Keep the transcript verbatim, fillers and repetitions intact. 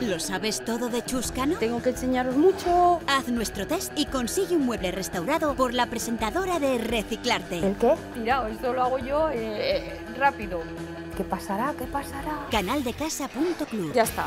¿Lo sabes todo de Chus Cano? Tengo que enseñaros mucho. Haz nuestro test y consigue un mueble restaurado por la presentadora de Reciclarte. ¿El qué? Mira, esto lo hago yo eh, rápido. ¿Qué pasará? ¿Qué pasará? Canaldecasa punto club. Ya está.